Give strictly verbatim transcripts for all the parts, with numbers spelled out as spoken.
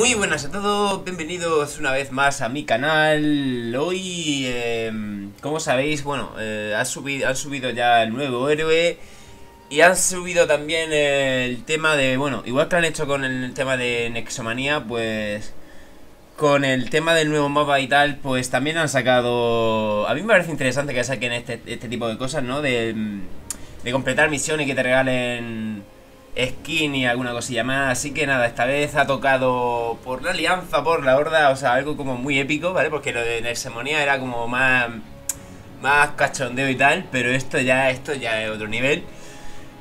Muy buenas a todos, bienvenidos una vez más a mi canal. Hoy, eh, como sabéis, bueno, eh, han, subido, han subido ya el nuevo héroe. Y han subido también el tema de, bueno, igual que han hecho con el tema de Nexomanía, pues con el tema del nuevo mapa y tal, pues también han sacado... A mí me parece interesante que saquen este, este tipo de cosas, ¿no? De, de completar misiones y que te regalen skin y alguna cosilla más. Así que nada, esta vez ha tocado por la alianza, por la horda, o sea, algo como muy épico, ¿vale? Porque lo de Nexomanía era como más, más cachondeo y tal, pero esto ya, esto ya es otro nivel.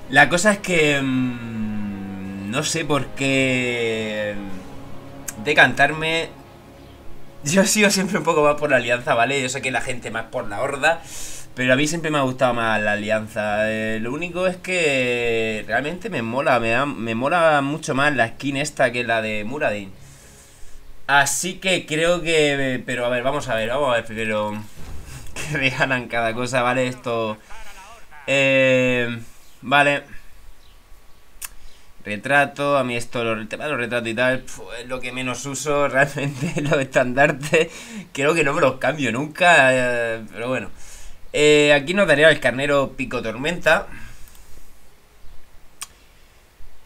La cosa es que mmm, no sé por qué decantarme. Yo sigo siempre un poco más por la alianza, ¿vale? Yo sé que la gente más por la horda, pero a mí siempre me ha gustado más la alianza. Eh, lo único es que realmente me mola, me, da, me mola mucho más la skin esta que la de Muradin. Así que creo que... Pero a ver, vamos a ver, vamos a ver primero que regalan cada cosa, ¿vale? Esto... Eh, vale. Retrato, a mí esto, el tema de los retratos y tal, es lo que menos uso realmente, los estandartes. Creo que no me los cambio nunca, eh, pero bueno. Eh, aquí nos daría el carnero Pico Tormenta.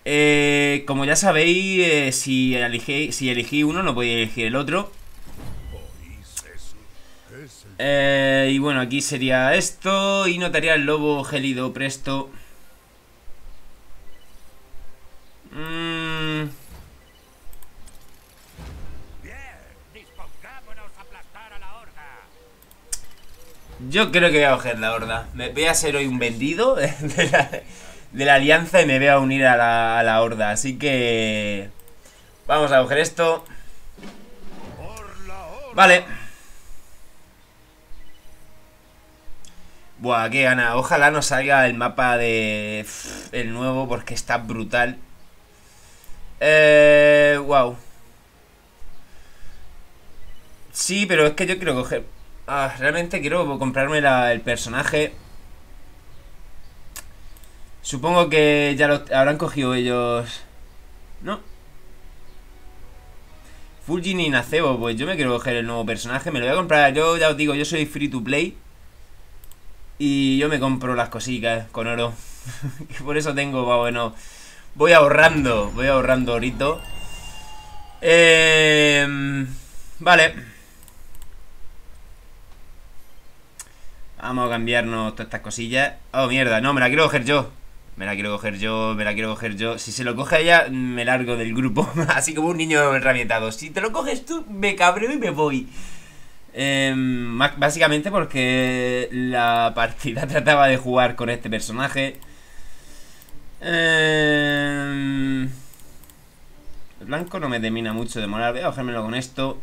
Eh, como ya sabéis, eh, si, elegí, si elegí uno no podía elegir el otro. Eh, y bueno, aquí sería esto y notaría el lobo gélido presto. Mm. Yo creo que voy a coger la horda. Me voy a ser hoy un vendido de la, de la alianza y me voy a unir a la, a la horda. Así que vamos a coger esto. Vale. Buah, qué gana. Ojalá no salga el mapa de el nuevo porque está brutal. Eh, wow. Sí, pero es que yo quiero coger... Ah, realmente quiero comprarme la, el personaje. Supongo que ya lo habrán cogido ellos, ¿no? Fulgin y Nazeebo, pues yo me quiero coger el nuevo personaje. Me lo voy a comprar, yo ya os digo, yo soy free to play. Y yo me compro las cositas con oro. Por eso tengo, bueno... Voy ahorrando, voy ahorrando ahorito. Eh, vale. Vamos a cambiarnos todas estas cosillas. Oh, mierda, no, me la quiero coger yo. Me la quiero coger yo, me la quiero coger yo. Si se lo coge ella, me largo del grupo. Así como un niño enrabietado. Si te lo coges tú, me cabreo y me voy. Eh, básicamente porque la partida trataba de jugar con este personaje. Eh, el blanco no me termina mucho de molar. Voy a cogérmelo con esto.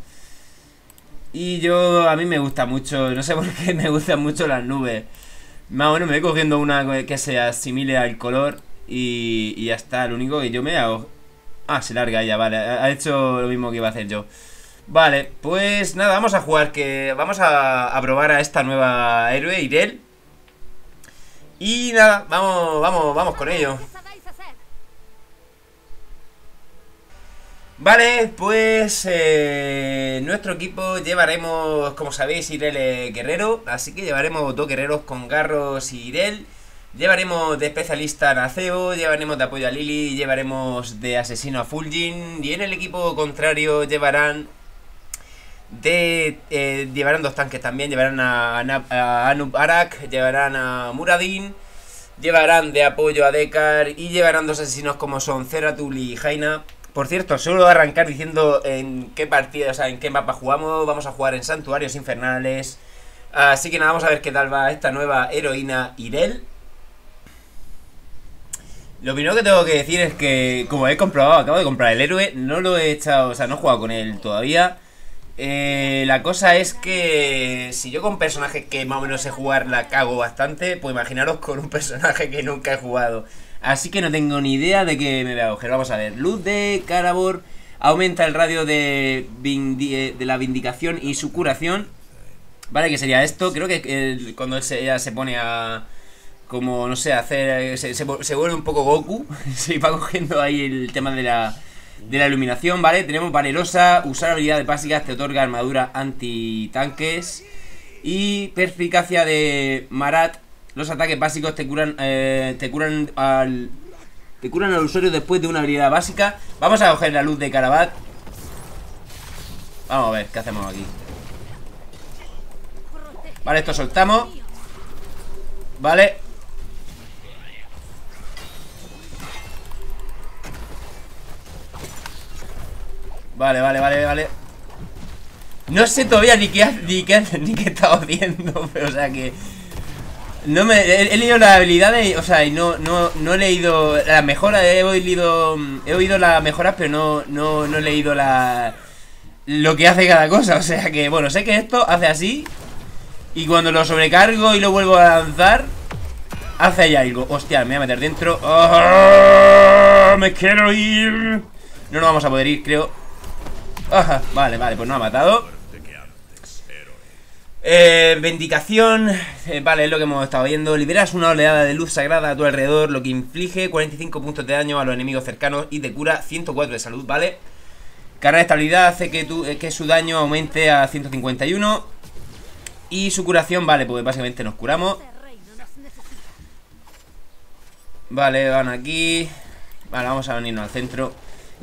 Y yo, a mí me gusta mucho, no sé por qué me gustan mucho las nubes. Más o menos me voy cogiendo una que se asimile al color. Y, y ya está, lo único que yo me hago... Ah, se larga ella, vale, ha hecho lo mismo que iba a hacer yo. Vale, pues nada, vamos a jugar, que vamos a, a probar a esta nueva héroe, Yrel. Y nada, vamos, vamos, vamos con ello. Vale, pues eh, nuestro equipo llevaremos, como sabéis, Yrel es guerrero. Así que llevaremos dos guerreros con garros y Yrel. Llevaremos de especialista a Nazeebo, llevaremos de apoyo a Lili, llevaremos de asesino a Fulgin. Y en el equipo contrario llevarán de eh, llevarán dos tanques también. Llevarán a, a Anub'arak, llevarán a Muradin, llevarán de apoyo a Dekar y llevarán dos asesinos como son Zeratul y Jaina. Por cierto, solo arrancar diciendo en qué partida, o sea, en qué mapa jugamos. Vamos a jugar en santuarios infernales. Así que nada, vamos a ver qué tal va esta nueva heroína Yrel. Lo primero que tengo que decir es que, como he comprobado, acabo de comprar el héroe. No lo he echado, o sea, no he jugado con él todavía. Eh, la cosa es que si yo con personajes que más o menos sé jugar la cago bastante, pues imaginaros con un personaje que nunca he jugado. Así que no tengo ni idea de que me voy a coger. Vamos a ver, luz de Carabor aumenta el radio de, de la vindicación y su curación. Vale, que sería esto. Creo que el, cuando él se, ella se pone a... Como, no sé, hacer... Se, se, se vuelve un poco Goku. Se va cogiendo ahí el tema de la... de la iluminación, ¿vale? Tenemos Valerosa, usar habilidades básicas, te otorga armadura antitanques. Y perspicacia de Marat, los ataques básicos te curan, eh, te curan al... Te curan al usuario después de una habilidad básica. Vamos a coger la luz de Karabat. Vamos a ver, ¿qué hacemos aquí? Vale, esto soltamos. Vale. Vale, vale, vale, vale. No sé todavía ni qué, ni qué, ni qué he estado haciendo, pero o sea que... No me... He, he leído las habilidades, o sea, y no, no, no he leído las mejoras, he oído, he oído las mejoras, pero no, no, no he leído la, lo que hace cada cosa, o sea que, bueno, sé que esto hace así, y cuando lo sobrecargo y lo vuelvo a lanzar, hace ahí algo. Hostia, me voy a meter dentro. ¡Oh, me quiero ir! No nos vamos a poder ir, creo. Ajá, vale, vale, pues nos ha matado. Eh, Vindicación, eh, vale, es lo que hemos estado viendo. Liberas una oleada de luz sagrada a tu alrededor, lo que inflige cuarenta y cinco puntos de daño a los enemigos cercanos y te cura ciento cuatro de salud, ¿vale? Carga de estabilidad hace que, tu, eh, que su daño aumente a ciento cincuenta y uno. Y su curación, vale, pues básicamente nos curamos. Vale, van aquí. Vale, vamos a venirnos al centro.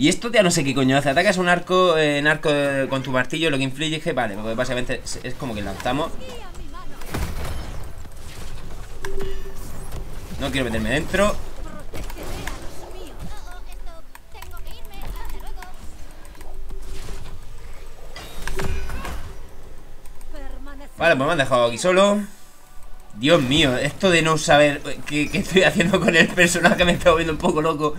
Y esto ya no sé qué coño hace. Atacas un arco, eh, un arco eh, con tu martillo, lo que inflige. Vale, pues básicamente es, es como que lanzamos. No quiero meterme dentro. Vale, pues me han dejado aquí solo. Dios mío, esto de no saber qué, qué estoy haciendo con el personaje me está volviendo un poco loco.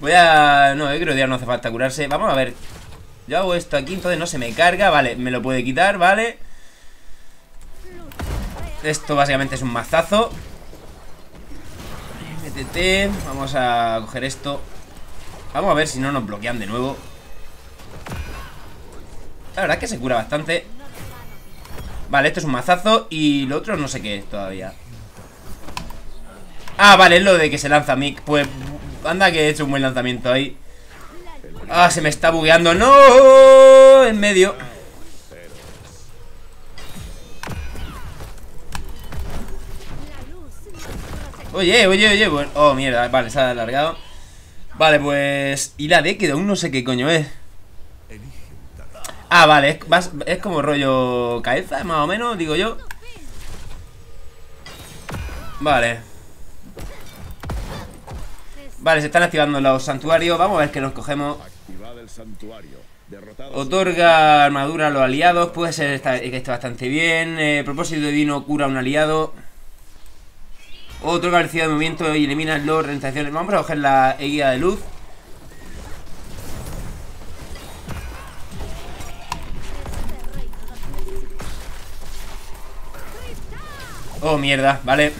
Voy a... No, yo creo que ya no hace falta curarse. Vamos a ver. Yo hago esto aquí, entonces no se me carga. Vale, me lo puede quitar, vale. Esto básicamente es un mazazo. Métete. Vamos a coger esto. Vamos a ver si no nos bloquean de nuevo. La verdad es que se cura bastante. Vale, esto es un mazazo. Y lo otro no sé qué es todavía. Ah, vale, es lo de que se lanza Mick. Pues... Anda que he hecho un buen lanzamiento ahí. Ah, se me está bugueando. ¡No! En medio. Oye, oye, oye bueno. Oh, mierda, vale, se ha alargado. Vale, pues... Y la D que aún no sé qué coño es. Ah, vale, es, es como rollo cabeza, más o menos, digo yo. Vale. Vale, se están activando los santuarios. Vamos a ver qué nos cogemos. Otorga armadura a los aliados. Puede ser que esté bastante bien. eh, Propósito divino cura a un aliado. Otorga velocidad de movimiento y elimina las rentaciones. Vamos a coger la guía de luz. Oh, mierda, vale.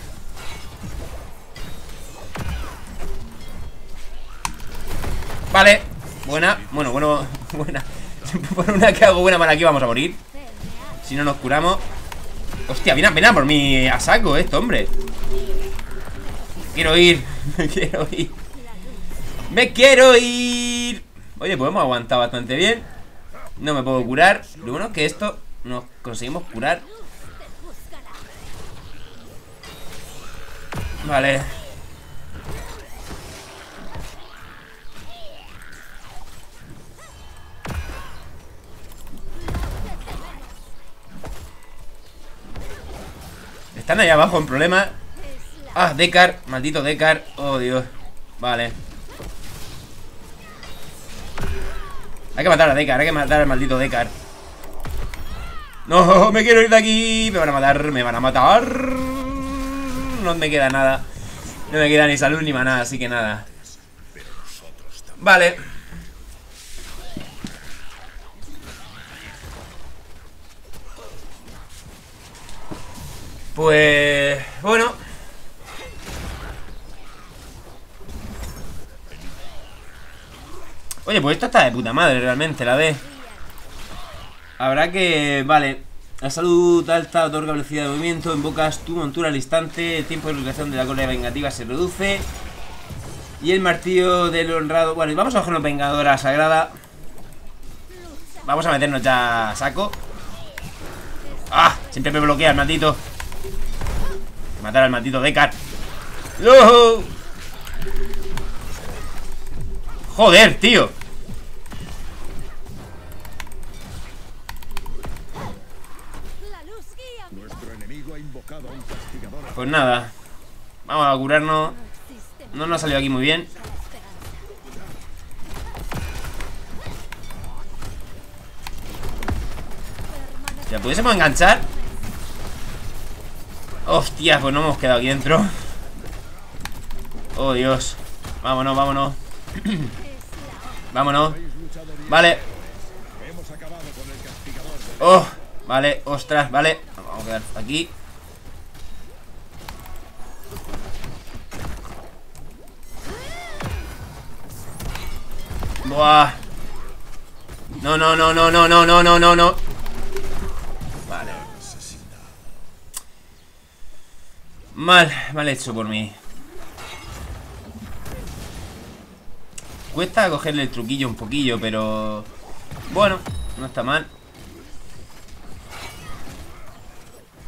Vale, buena, bueno, bueno, buena. Por una que hago buena para aquí vamos a morir. Si no nos curamos. Hostia, ven a, ven a por mí a saco esto, hombre. Quiero ir, me quiero ir. Me quiero ir. Oye, pues hemos aguantado bastante bien. No me puedo curar. Lo bueno es que esto nos conseguimos curar. Vale. Están allá abajo en problemas. Ah, Dekar, maldito Dekar. Oh, Dios. Vale. Hay que matar a Dekar, hay que matar al maldito Dekar. No, me quiero ir de aquí. Me van a matar, me van a matar. No me queda nada. No me queda ni salud ni maná, así que nada. Vale. Pues... bueno. Oye, pues esto está de puta madre realmente, la D. Habrá que... Vale. La salud alta otorga velocidad de movimiento. Invocas tu montura al instante. El tiempo de duración de la cola vengativa se reduce. Y el martillo del honrado. Bueno, y vamos a coger una vengadora sagrada. Vamos a meternos ya a saco. ¡Ah! Siempre me bloquea el maldito. Matar al maldito Dekar. ¡Oh! ¡Joder, tío! Pues nada, vamos a curarnos. No nos ha salido aquí muy bien. ¿Ya pudiésemos enganchar? Hostias, pues no hemos quedado aquí dentro. Oh, Dios. Vámonos, vámonos. Vámonos. Vale. Oh, vale, ostras, vale. Vamos a quedar aquí. Buah. No, no, no, no, no, no, no, no, no, no. Vale. Mal, mal hecho por mí. Cuesta cogerle el truquillo un poquillo, pero bueno, no está mal.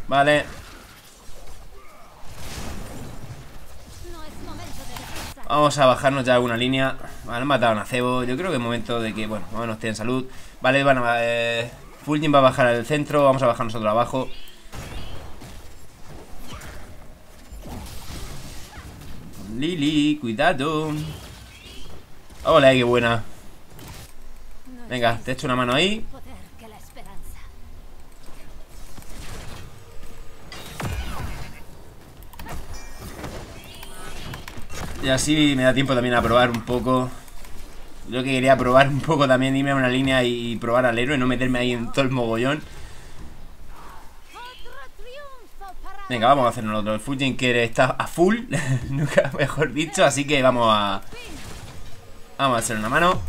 Vale. Vamos a bajarnos ya alguna línea. Vale, han matado a Nazeebo. Yo creo que es momento de que, bueno, vamos, tienen salud. Vale, van a... Eh, Fulgin va a bajar al centro. Vamos a bajar nosotros abajo. Lili, cuidado. Hola, qué buena. Venga, te echo una mano ahí. Y así me da tiempo también a probar un poco. Yo que quería probar un poco también, irme a una línea y probar al héroe, no meterme ahí en todo el mogollón. Venga, vamos a hacernos otro. El Fulgin que está a full, nunca mejor dicho, así que vamos a... Vamos a hacer una mano.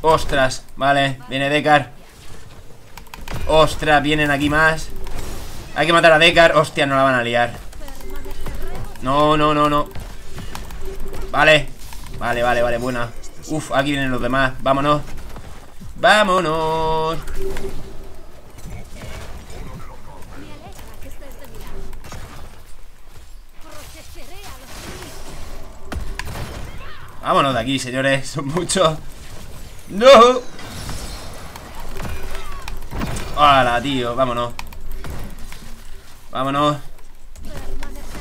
Ostras, vale, viene Dekar. Ostras, vienen aquí más. Hay que matar a Dekar. Hostia, no la van a liar. No, no, no, no. Vale. Vale, vale, vale, buena. Uf, aquí vienen los demás. Vámonos. Vámonos. Vámonos de aquí, señores. Son muchos. ¡No! ¡Hala, tío! Vámonos. Vámonos.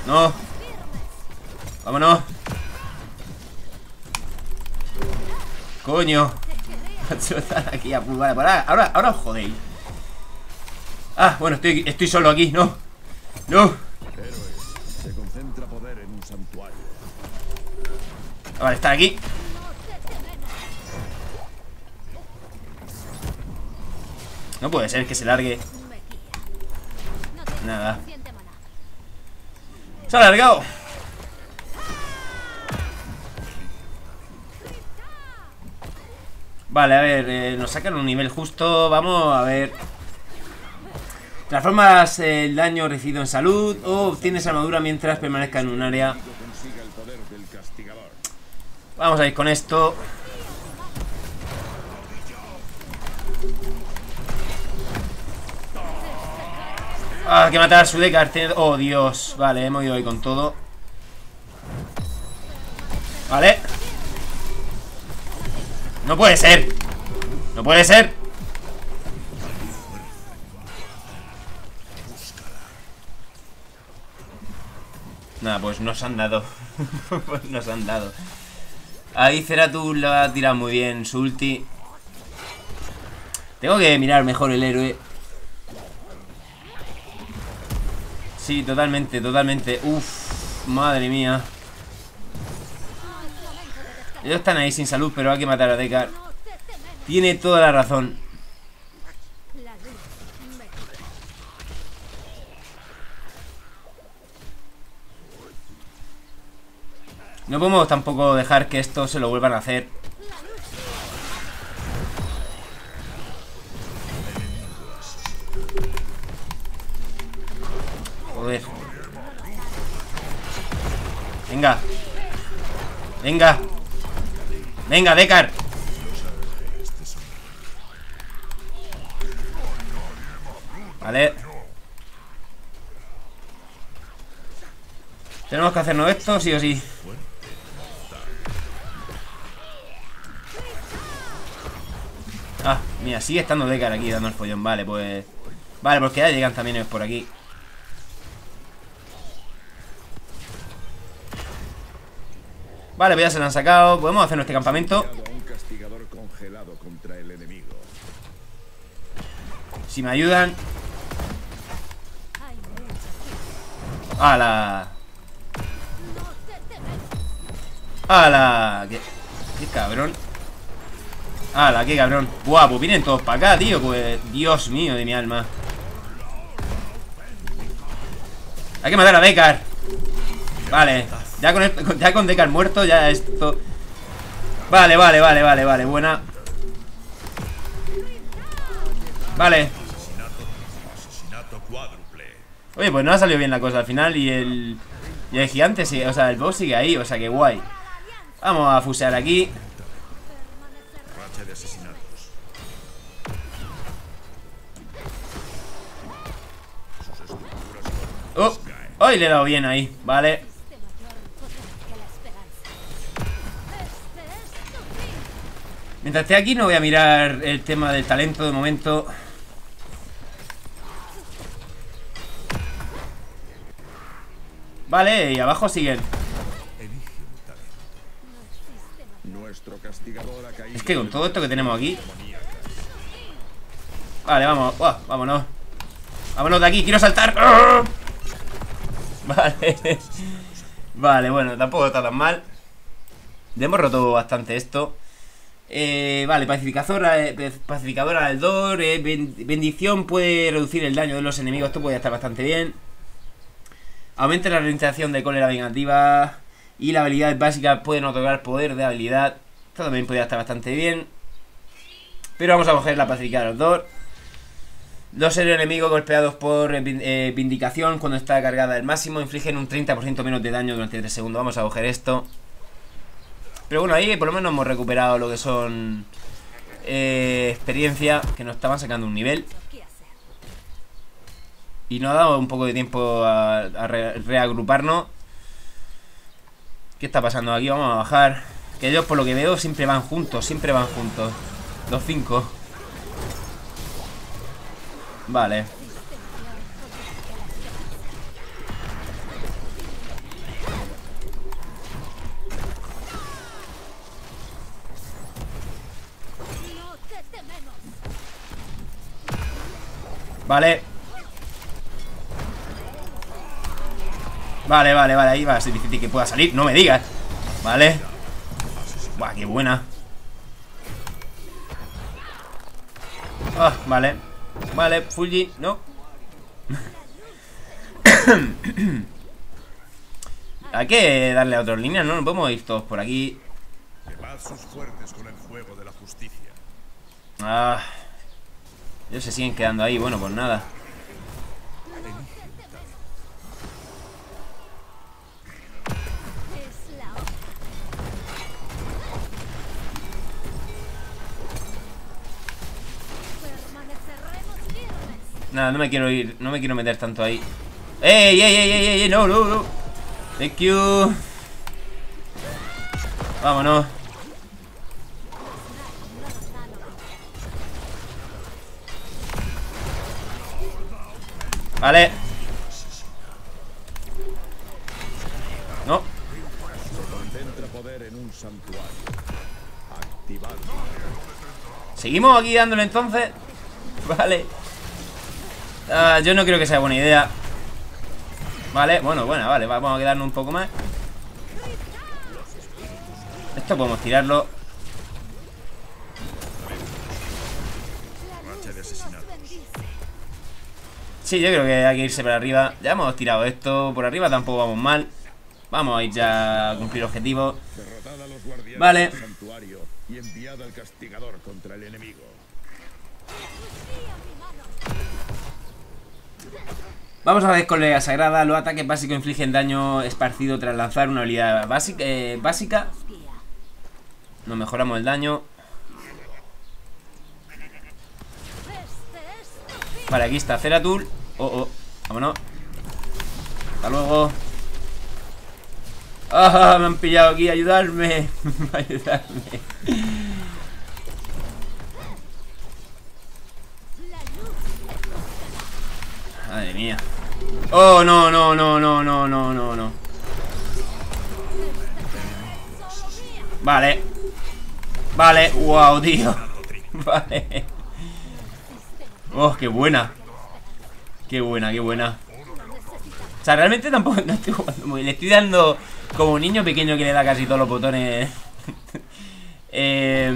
No. Vámonos. Coño. Están aquí a pulgar. Vale, ahora, ahora os jodéis. Ah, bueno, estoy, estoy solo aquí. No. No. Vale, están aquí. No puede ser que se largue. Nada. Se ha alargado. Vale, a ver, eh, nos sacan un nivel justo. Vamos a ver. Transformas el daño recibido en salud o obtienes armadura mientras permanezca en un área. Vamos a ir con esto. Ah, hay que matar a su Dekar. Oh, Dios. Vale, hemos ido ahí con todo. Vale. No puede ser. No puede ser. Nada, pues nos han dado. Pues nos han dado. Ahí Zeratul la ha tirado muy bien su ulti. Tengo que mirar mejor el héroe. Sí, totalmente, totalmente. Uf, madre mía. Ellos están ahí sin salud, pero hay que matar a Dekar. Tiene toda la razón. No podemos tampoco dejar que esto se lo vuelvan a hacer. Venga. Venga. Venga, Dekar. Vale. Tenemos que hacernos esto, sí o sí. Ah, mira, sigue estando Dekar aquí dando el follón. Vale, pues... Vale, porque ya llegan también ellos por aquí. Vale, pues ya se lo han sacado. Podemos hacer nuestro campamento. Si me ayudan. ¡Hala! ¡Hala! ¡Qué, qué cabrón! ¡Hala, qué cabrón! ¡Buah! Pues vienen todos para acá, tío. Pues, Dios mío de mi alma. Hay que matar a Dekar. Vale. Ya con, esto, ya con Dekar muerto, ya esto. Vale, vale, vale, vale, vale. Buena. Vale. Oye, pues no ha salido bien la cosa al final. Y el, y el gigante, sigue, o sea, el boss sigue ahí. O sea, que guay. Vamos a fusear aquí. Oh, hoy le he dado bien ahí. Vale. Mientras esté aquí no voy a mirar el tema del talento de momento. Vale, y abajo siguen. Es que con todo esto que tenemos aquí. Vale, vamos. Uah, vámonos. Vámonos de aquí, quiero saltar. ¡Oh! Vale. Vale, bueno, tampoco está tan mal. Ya hemos roto bastante esto. Eh, vale, pacificadora, eh, pacificadora del Dor, eh, bendición puede reducir el daño de los enemigos. Esto puede estar bastante bien. Aumenta la reiniciación de cólera vengativa. Y las habilidades básicas pueden otorgar poder de habilidad. Esto también podría estar bastante bien. Pero vamos a coger la pacificadora del Dor. Los héroes enemigos golpeados por eh, vindicación cuando está cargada al máximo infligen un treinta por ciento menos de daño durante tres segundos. Vamos a coger esto. Pero bueno, ahí por lo menos hemos recuperado lo que son eh, experiencia, que nos estaban sacando un nivel. Y nos ha dado un poco de tiempo a, a re, reagruparnos. ¿Qué está pasando aquí? Vamos a bajar. Que ellos, por lo que veo, siempre van juntos, siempre van juntos. Los cinco. Vale. Vale. Vale, vale, vale. Ahí va a ser difícil que pueda salir. No me digas. Vale. Buah, qué buena. Ah, oh, vale. Vale, Fulgin, no. Hay que darle a otras líneas, ¿no? Nos podemos ir todos por aquí. Ah. Ellos se siguen quedando ahí, bueno, pues nada. Nada, no me quiero ir, no me quiero meter tanto ahí. ¡Ey, ey, ey, ey, ey! ¡No, no, no! ¡Thank you! Vámonos. Vale. No. Seguimos aquí dándole entonces. Vale. Ah, yo no creo que sea buena idea. Vale, bueno, bueno, vale. Vamos a quedarnos un poco más. Esto podemos tirarlo. Sí, yo creo que hay que irse para arriba. Ya hemos tirado esto. Por arriba tampoco vamos mal. Vamos a ir ya a cumplir objetivos. Vale. Vamos a ver con la sagrada. Los ataques básicos infligen daño esparcido tras lanzar una habilidad básica. Eh, básica. Nos mejoramos el daño. Vale, aquí está Zeratul. Oh, oh. Vámonos. Hasta luego. ¡Ah! Oh, me han pillado aquí. Ayudarme. Ayudarme. Madre mía. Oh, no, no, no, no, no, no, no, no. Vale. Vale. Wow, tío. Vale. Oh, qué buena. Qué buena, qué buena. O sea, realmente tampoco no estoy jugando muy. Le estoy dando como un niño pequeño que le da casi todos los botones. eh,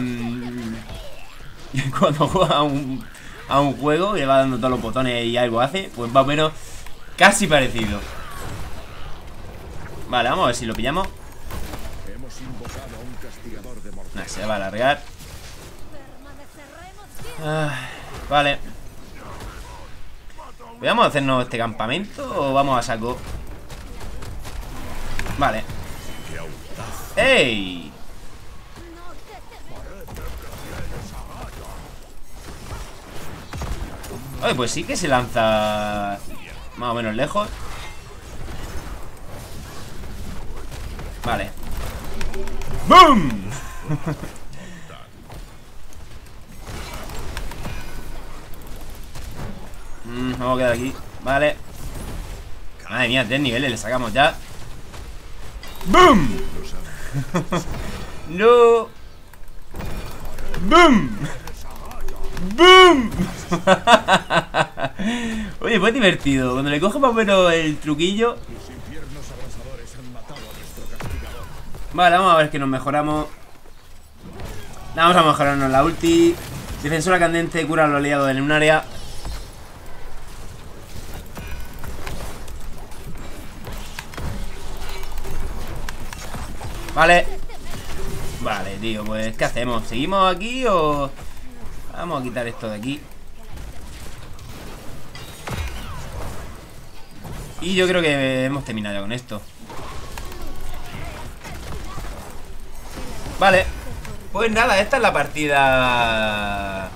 cuando juega a un, a un juego, le va dando todos los botones y algo hace. Pues más o menos casi parecido. Vale, vamos a ver si lo pillamos. Nah, se va a alargar. Ah, vale. ¿Vamos a hacernos este campamento o vamos a saco? Vale. ¡Ey! Ay, pues sí que se lanza más o menos lejos. Vale. ¡Boom! mm, vamos a quedar aquí. Vale. Madre mía, tres niveles le sacamos ya. ¡Boom! ¡No! ¡Boom! ¡Boom! Oye, pues divertido. Cuando le coge más o menos el truquillo. Vale, vamos a ver que nos mejoramos. Vamos a mejorarnos la ulti. Defensora candente cura a los aliados en un área. Vale. Vale, tío, pues ¿qué hacemos? ¿Seguimos aquí o...? Vamos a quitar esto de aquí. Y yo creo que hemos terminado ya con esto. Vale. Pues nada, esta es la partida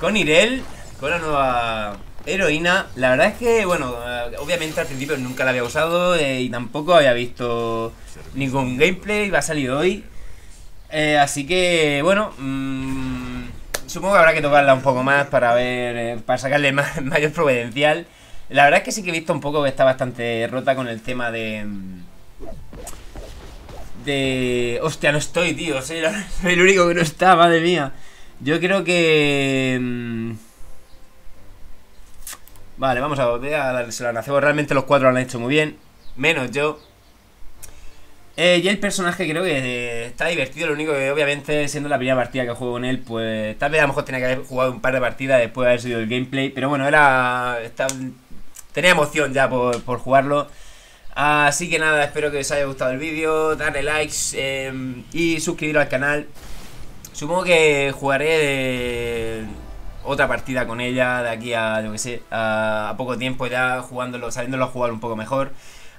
con Yrel, con la nueva heroína. La verdad es que, bueno, obviamente al principio nunca la había usado eh, y tampoco había visto ningún gameplay. Va a salir hoy. Eh, así que, bueno... Mmm, supongo que habrá que tocarla un poco más para ver, eh, para sacarle más, mayor providencial. La verdad es que sí que he visto un poco que está bastante rota con el tema de... De... Hostia, no estoy, tío. Soy, la, soy el único que no está, madre mía. Yo creo que... Vale, vamos a volver a darse la Nacevo. Realmente los cuatro lo han hecho muy bien. Menos yo. Eh, y el personaje creo que eh, está divertido. Lo único que obviamente siendo la primera partida que juego con él, pues tal vez a lo mejor tenía que haber jugado un par de partidas después de haber subido el gameplay. Pero bueno, era está, tenía emoción ya por, por jugarlo. Así que nada, espero que os haya gustado el vídeo. Darle likes eh, y suscribiros al canal. Supongo que jugaré de otra partida con ella de aquí a, yo que sé, a, a poco tiempo ya jugándolo, sabiéndolo jugar un poco mejor.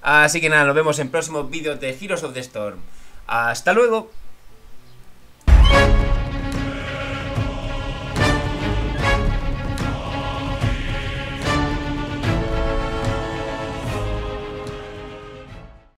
Así que nada, nos vemos en próximos vídeos de Heroes of the Storm. ¡Hasta luego!